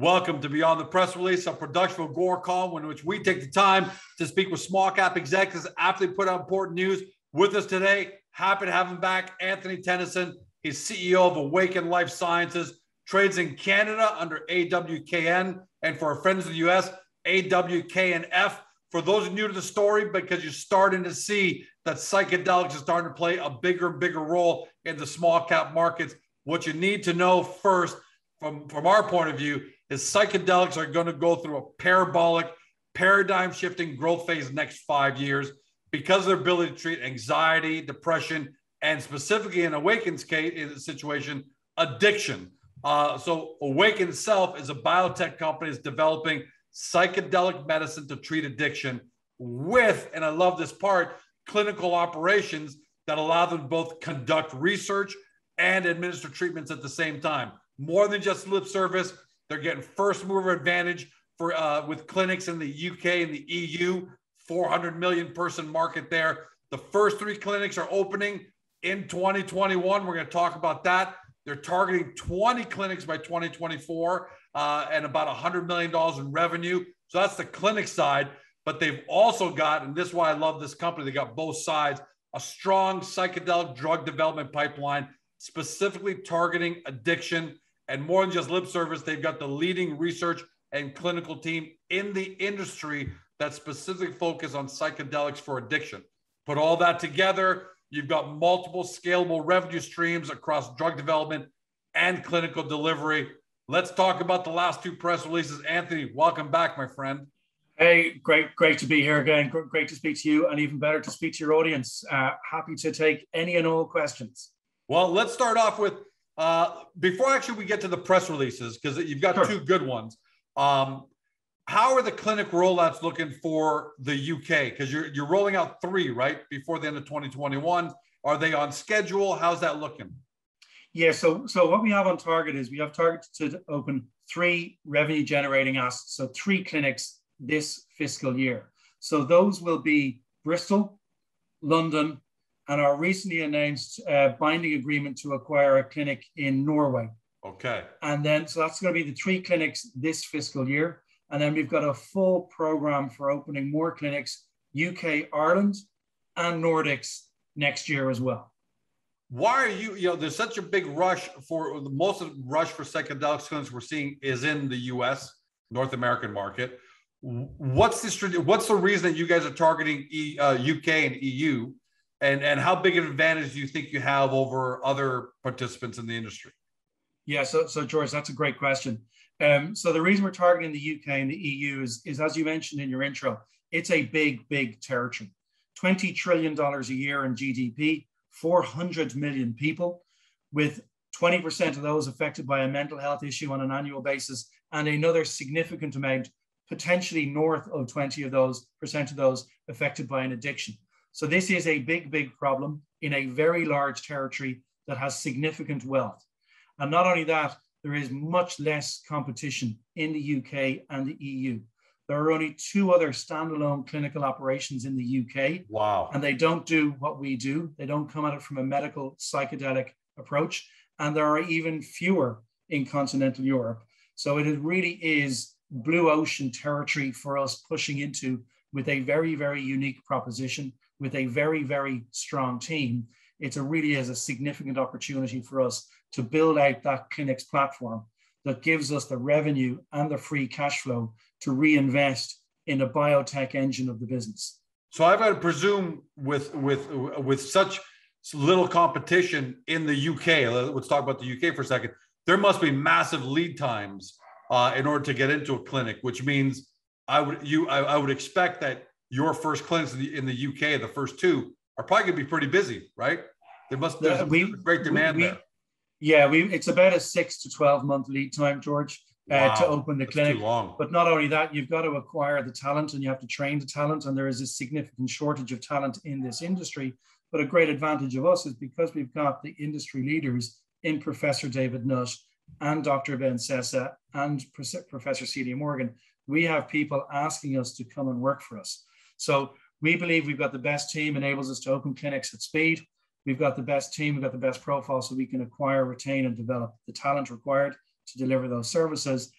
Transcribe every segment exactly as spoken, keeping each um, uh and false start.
Welcome to Beyond the Press Release, a production of Gorecom, in which we take the time to speak with small cap executives after they put out important news. With us today, happy to have him back, Anthony Tennyson. He's C E O of Awakn Life Sciences, trades in Canada under A W K N, and for our friends in the U S, A W K N F. For those new to the story, because you're starting to see that psychedelics are starting to play a bigger and bigger role in the small cap markets, what you need to know first from, from our point of view is psychedelics are going to go through a parabolic, paradigm-shifting growth phase next five years because of their ability to treat anxiety, depression, and specifically in Awaken's case, in the situation, addiction. Uh, so Awaken itself is a biotech company that's developing psychedelic medicine to treat addiction with, and I love this part, clinical operations that allow them to both conduct research and administer treatments at the same time. More than just lip service, they're getting first mover advantage for uh, with clinics in the U K and the E U, four hundred million person market there. The first three clinics are opening in twenty twenty-one. We're going to talk about that. They're targeting twenty clinics by twenty twenty-four uh, and about one hundred million dollars in revenue. So that's the clinic side, but they've also got, and this is why I love this company, they got both sides, a strong psychedelic drug development pipeline, specifically targeting addiction. And more than just lip service, they've got the leading research and clinical team in the industry that's specifically focused on psychedelics for addiction. Put all that together, you've got multiple scalable revenue streams across drug development and clinical delivery. Let's talk about the last two press releases. Anthony, welcome back, my friend. Hey, great, great to be here again. Great to speak to you, and even better to speak to your audience. Uh, happy to take any and all questions. Well, let's start off with Uh, before actually we get to the press releases, because you've got sure. two good ones. Um, how are the clinic rollouts looking for the U K? Because you're, you're rolling out three, right? Before the end of twenty twenty-one. Are they on schedule? How's that looking? Yeah, so, so what we have on target is we have targeted to open three revenue generating assets. So three clinics this fiscal year. So those will be Bristol, London, and our recently announced uh, binding agreement to acquire a clinic in Norway. Okay. And then, so that's going to be the three clinics this fiscal year. And then we've got a full program for opening more clinics, U K, Ireland, and Nordics next year as well. Why are you, you know, there's such a big rush for, most of the rush for psychedelics clinics we're seeing is in the U S, North American market. What's the, what's the reason that you guys are targeting e, uh, U K and E U? And, and how big an advantage do you think you have over other participants in the industry? Yeah, so, so George, that's a great question. Um, so the reason we're targeting the U K and the E U is, is, as you mentioned in your intro, it's a big, big territory. twenty trillion dollars a year in G D P, four hundred million people, with twenty percent of those affected by a mental health issue on an annual basis, and another significant amount, potentially north of twenty of those percent of those affected by an addiction. So this is a big, big problem in a very large territory that has significant wealth. And not only that, there is much less competition in the U K and the E U. There are only two other standalone clinical operations in the U K. Wow. And they don't do what we do. They don't come at it from a medical psychedelic approach. And there are even fewer in continental Europe. So it really is blue ocean territory for us pushing into with a very, very unique proposition, with a very, very strong team. It really is a significant opportunity for us to build out that clinics platform that gives us the revenue and the free cash flow to reinvest in the biotech engine of the business. So I've got to presume with, with, with such little competition in the U K, let's talk about the U K for a second, there must be massive lead times uh, in order to get into a clinic, which means I would, you, I, I would expect that your first clinics in the, in the U K, the first two, are probably going to be pretty busy, right? There must be uh, great demand we, we, there. Yeah, we, it's about a six to twelve month lead time, George, wow, uh, to open the clinic. Too long. But not only that, you've got to acquire the talent and you have to train the talent. And there is a significant shortage of talent in this industry. But a great advantage of us is because we've got the industry leaders in Professor David Nutt and Doctor Ben Sessa and Professor Celia Morgan. We have people asking us to come and work for us. So we believe we've got the best team, enables us to open clinics at speed. We've got the best team, we've got the best profile, so we can acquire, retain, and develop the talent required to deliver those services.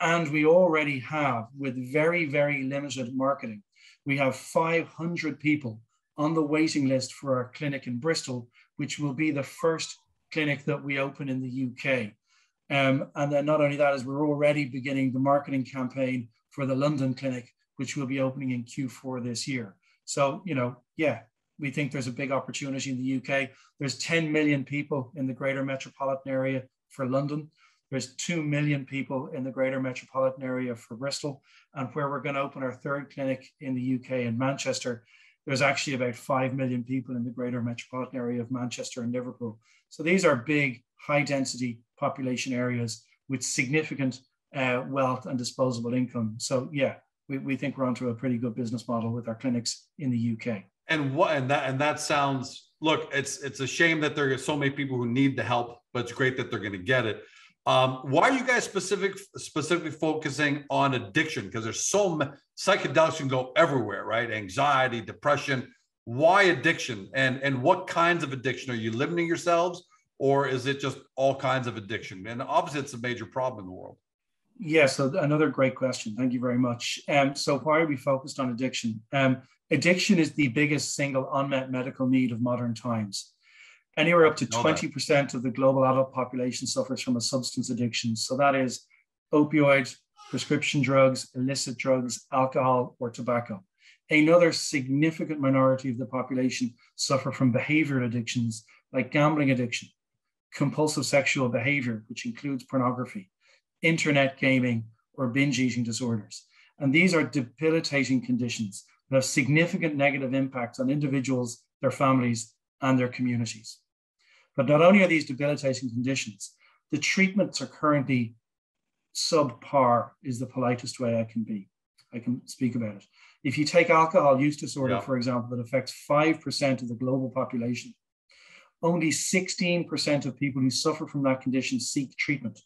And we already have, with very, very limited marketing, we have five hundred people on the waiting list for our clinic in Bristol, which will be the first clinic that we open in the U K. Um, and then not only that, is we're already beginning the marketing campaign for the London clinic, which will be opening in Q four this year. So, you know, yeah, we think there's a big opportunity in the U K. There's ten million people in the greater metropolitan area for London. There's two million people in the greater metropolitan area for Bristol. And where we're going to open our third clinic in the U K in Manchester, there's actually about five million people in the greater metropolitan area of Manchester and Liverpool. So these are big, high density population areas with significant uh, wealth and disposable income. So yeah, we, we think we're onto a pretty good business model with our clinics in the U K. And what and that and that sounds, look, it's it's a shame that there are so many people who need the help, but it's great that they're going to get it. Um, why are you guys specific specifically focusing on addiction? Because there's so many, psychedelics can go everywhere, right? Anxiety, depression. Why addiction? And and what kinds of addiction? Are you limiting yourselves, or is it just all kinds of addiction? And obviously, it's a major problem in the world. Yeah, so another great question. Thank you very much. Um, so why are we focused on addiction? Um, addiction is the biggest single unmet medical need of modern times. Anywhere up to twenty percent of the global adult population suffers from a substance addiction. So that is opioids, prescription drugs, illicit drugs, alcohol, or tobacco. Another significant minority of the population suffer from behavioral addictions like gambling addiction, compulsive sexual behavior, which includes pornography, internet gaming, or binge eating disorders. And these are debilitating conditions that have significant negative impacts on individuals, their families, and their communities. But not only are these debilitating conditions, the treatments are currently subpar, is the politest way I can be. I can speak about it. If you take alcohol use disorder, yeah. for example, that affects five percent of the global population, only sixteen percent of people who suffer from that condition seek treatment.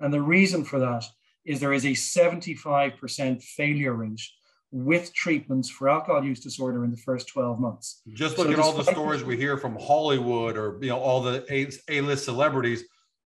And the reason for that is there is a seventy-five percent failure rate with treatments for alcohol use disorder in the first twelve months. Just look so at all the stories we hear from Hollywood, or you know, all the A-list celebrities.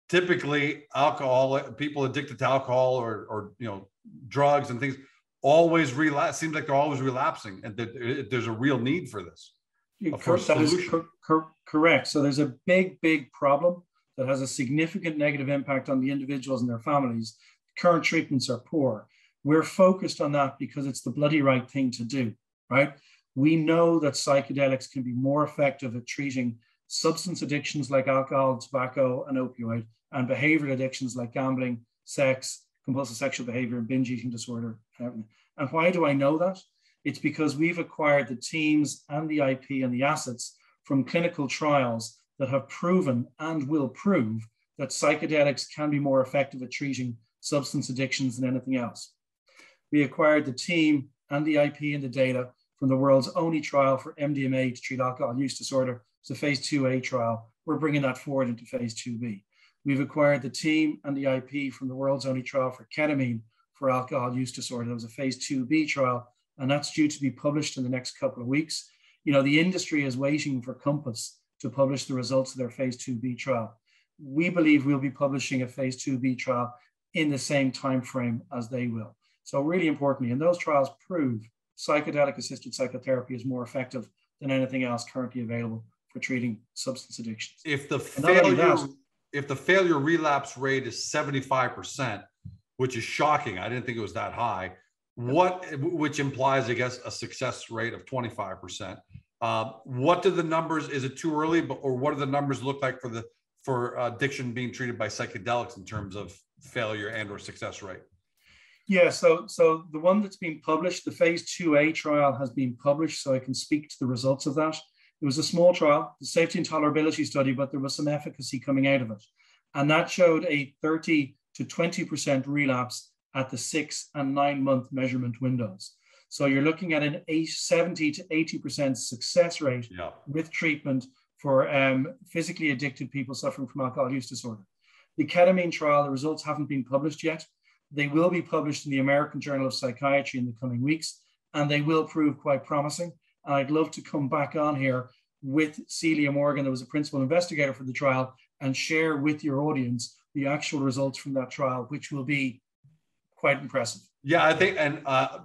Typically, alcohol people addicted to alcohol or or you know drugs and things always relapse. Seems like they're always relapsing, and that there's a real need for this. Yeah, first that is cor cor correct. So there's a big, big problem that has a significant negative impact on the individuals and their families. Current treatments are poor. We're focused on that because it's the bloody right thing to do, right? We know that psychedelics can be more effective at treating substance addictions like alcohol, tobacco, and opioid, and behavioral addictions like gambling, sex, compulsive sexual behavior, binge eating disorder, and everything. And why do I know that? It's because we've acquired the teams and the I P and the assets from clinical trials that have proven and will prove that psychedelics can be more effective at treating substance addictions than anything else. We acquired the team and the I P and the data from the world's only trial for M D M A to treat alcohol use disorder. It's a phase two A trial. We're bringing that forward into phase two B. We've acquired the team and the I P from the world's only trial for ketamine for alcohol use disorder. That was a phase two B trial, and that's due to be published in the next couple of weeks. You know, the industry is waiting for Compass to publish the results of their phase two B trial. We believe we'll be publishing a phase two B trial in the same time frame as they will. So really importantly, and those trials prove psychedelic-assisted psychotherapy is more effective than anything else currently available for treating substance addictions. If the failure, that, if the failure relapse rate is seventy-five percent, which is shocking, I didn't think it was that high, what, which implies, I guess, a success rate of twenty-five percent. Uh, what do the numbers, is it too early, but, or what do the numbers look like for, the, for addiction being treated by psychedelics in terms of failure and or success rate? Yeah, so, so the one that's been published, the phase two A trial has been published, so I can speak to the results of that. It was a small trial, the safety and tolerability study, but there was some efficacy coming out of it. And that showed a thirty to twenty percent relapse at the six and nine month measurement windows. So you're looking at an seventy to eighty percent success rate yeah. with treatment for um, physically addicted people suffering from alcohol use disorder. The ketamine trial, the results haven't been published yet. They will be published in the American Journal of Psychiatry in the coming weeks, and they will prove quite promising. And I'd love to come back on here with Celia Morgan, that was a principal investigator for the trial, and share with your audience the actual results from that trial, which will be quite impressive. Yeah, I think, and uh,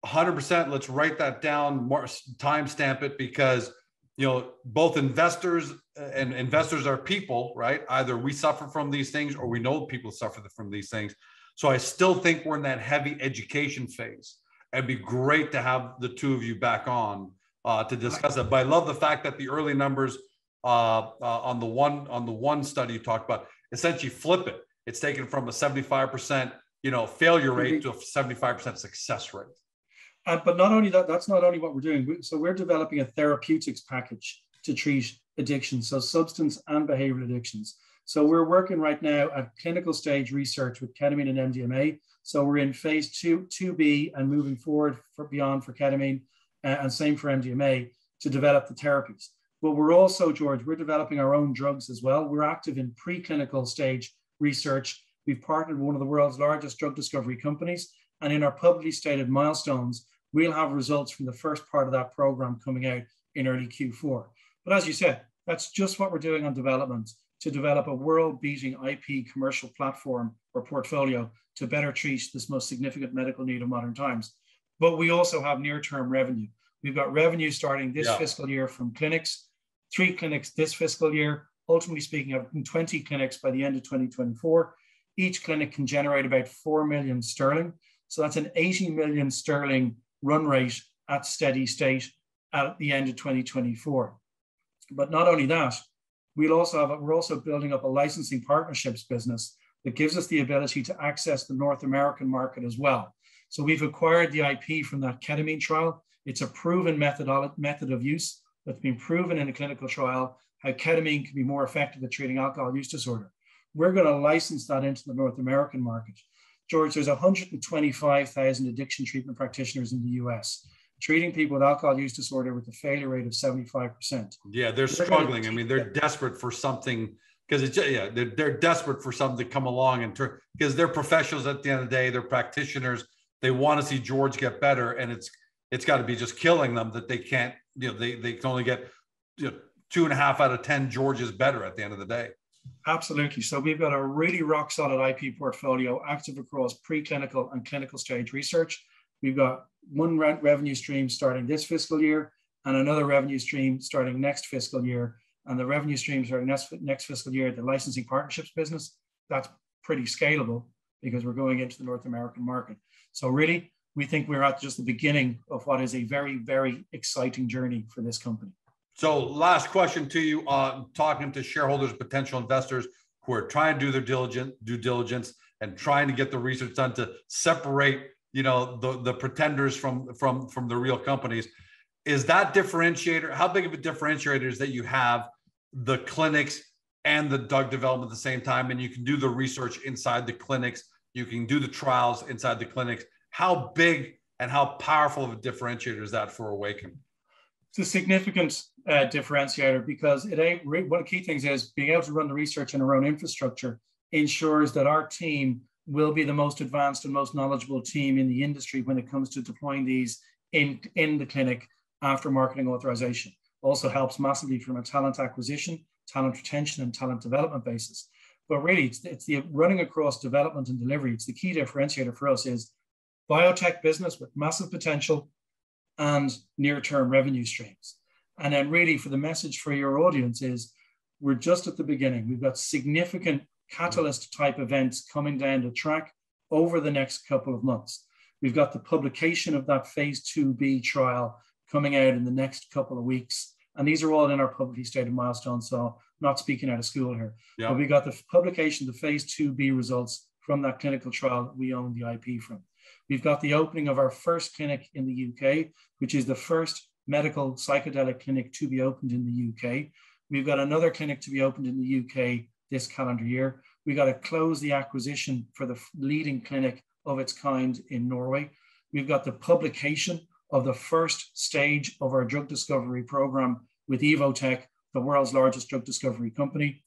one hundred percent, let's write that down, timestamp it, because, you know, both investors and investors are people, right? Either we suffer from these things or we know people suffer from these things. So I still think we're in that heavy education phase. It'd be great to have the two of you back on uh, to discuss it. But I love the fact that the early numbers uh, uh, on the one on the one study you talked about, essentially flip it. It's taken from a seventy-five percent, you know, failure rate to a seventy-five percent success rate. Uh, but not only that, that's not only what we're doing. So we're developing a therapeutics package to treat addictions, so substance and behavioral addictions. So we're working right now at clinical stage research with ketamine and M D M A. So we're in phase two, two B and moving forward for beyond for ketamine uh, and same for M D M A to develop the therapies. But we're also, George, we're developing our own drugs as well. We're active in preclinical stage research. We've partnered with one of the world's largest drug discovery companies. And in our publicly stated milestones, we'll have results from the first part of that program coming out in early Q four. But as you said, that's just what we're doing on development, to develop a world-beating I P commercial platform or portfolio to better treat this most significant medical need of modern times. But we also have near-term revenue. We've got revenue starting this yeah. fiscal year from clinics, three clinics this fiscal year, ultimately speaking of twenty clinics by the end of twenty twenty-four. Each clinic can generate about four million sterling. So that's an eighty million sterling run rate at steady state at the end of twenty twenty-four. But not only that, We'll also have, we're also building up a licensing partnerships business that gives us the ability to access the North American market as well. So we've acquired the I P from that ketamine trial. It's a proven methodolo- method of use that's been proven in a clinical trial, how ketamine can be more effective at treating alcohol use disorder. We're going to license that into the North American market. George, there's one hundred twenty-five thousand addiction treatment practitioners in the U S, treating people with alcohol use disorder with a failure rate of seventy-five percent. Yeah, they're, they're struggling. I mean, they're them. desperate for something because it's, yeah, they're, they're desperate for something to come along and turn, because they're professionals at the end of the day, they're practitioners. They want to see George get better, and it's, it's got to be just killing them that they can't, you know, they, they can only get, you know, two and a half out of ten Georges better at the end of the day. Absolutely. So we've got a really rock solid I P portfolio active across preclinical and clinical stage research. We've got one rent revenue stream starting this fiscal year and another revenue stream starting next fiscal year. And the revenue streams are next, next fiscal year, the licensing partnerships business, that's pretty scalable because we're going into the North American market. So really, we think we're at just the beginning of what is a very, very exciting journey for this company. So last question to you, uh, talking to shareholders, potential investors who are trying to do their diligent due diligence and trying to get the research done to separate, you know, the, the pretenders from, from, from the real companies. Is that differentiator? How big of a differentiator is that you have the clinics and the drug development at the same time, and you can do the research inside the clinics, you can do the trials inside the clinics? How big and how powerful of a differentiator is that for Awakn? It's a significant uh, differentiator, because it, one of the key things is being able to run the research in our own infrastructure ensures that our team will be the most advanced and most knowledgeable team in the industry when it comes to deploying these in, in the clinic after marketing authorization. Also helps massively from a talent acquisition, talent retention, and talent development basis. But really, it's, it's the running across development and delivery. It's the key differentiator for us is biotech business with massive potential and near-term revenue streams. And then really, for the message for your audience is, we're just at the beginning. We've got significant catalyst type events coming down the track over the next couple of months. We've got the publication of that phase two B trial coming out in the next couple of weeks. And these are all in our publicly stated milestones, so I'm not speaking out of school here. Yeah. But we got the publication of the phase two B results from that clinical trial that we own the I P from. We've got the opening of our first clinic in the U K, which is the first medical psychedelic clinic to be opened in the U K. We've got another clinic to be opened in the U K this calendar year. We got to close the acquisition for the leading clinic of its kind in Norway. We've got the publication of the first stage of our drug discovery program with Evotec, the world's largest drug discovery company.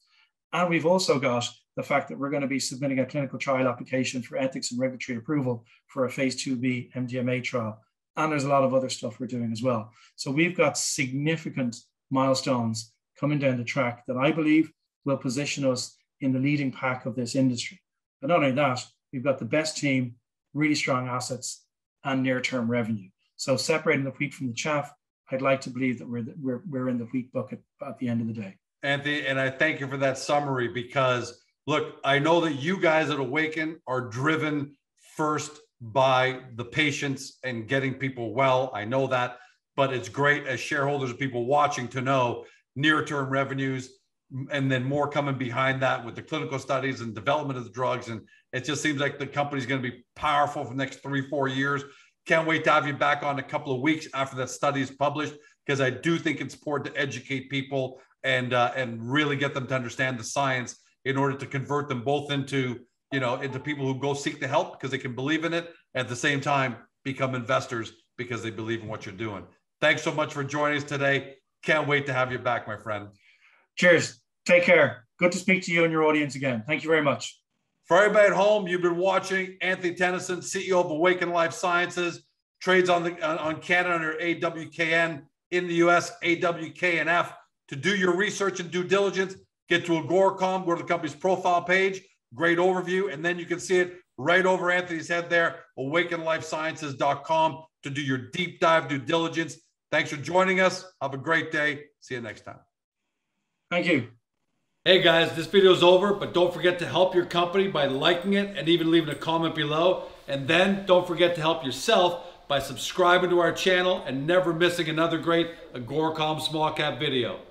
And we've also got the fact that we're going to be submitting a clinical trial application for ethics and regulatory approval for a phase two B M D M A trial. And there's a lot of other stuff we're doing as well. So we've got significant milestones coming down the track that I believe will position us in the leading pack of this industry. But not only that, we've got the best team, really strong assets and near-term revenue. So separating the wheat from the chaff, I'd like to believe that we're, the, we're, we're in the wheat bucket at the end of the day. Anthony, and I thank you for that summary, because look, I know that you guys at Awakn are driven first by the patients and getting people well. I know that, but it's great as shareholders, people watching, to know near-term revenues and then more coming behind that with the clinical studies and development of the drugs. And it just seems like the company's going to be powerful for the next three, four years. Can't wait to have you back on in a couple of weeks after that study is published, because I do think it's important to educate people and uh, and really get them to understand the science in order to convert them both into, you know, into people who go seek the help because they can believe in it, at the same time become investors because they believe in what you're doing. Thanks so much for joining us today. Can't wait to have you back, my friend. Cheers. Take care. Good to speak to you and your audience again. Thank you very much. For everybody at home, you've been watching Anthony Tennyson, C E O of Awakn Life Sciences, trades on the on Canada under A W K N, in the U S, A W K N F. To do your research and due diligence, get to Agoracom, go to the company's profile page, great overview, and then you can see it right over Anthony's head there, awakn life sciences dot com, to do your deep dive due diligence. Thanks for joining us. Have a great day. See you next time. Thank you. Hey guys, this video is over, but don't forget to help your company by liking it and even leaving a comment below. And then don't forget to help yourself by subscribing to our channel and never missing another great Agoracom small cap video.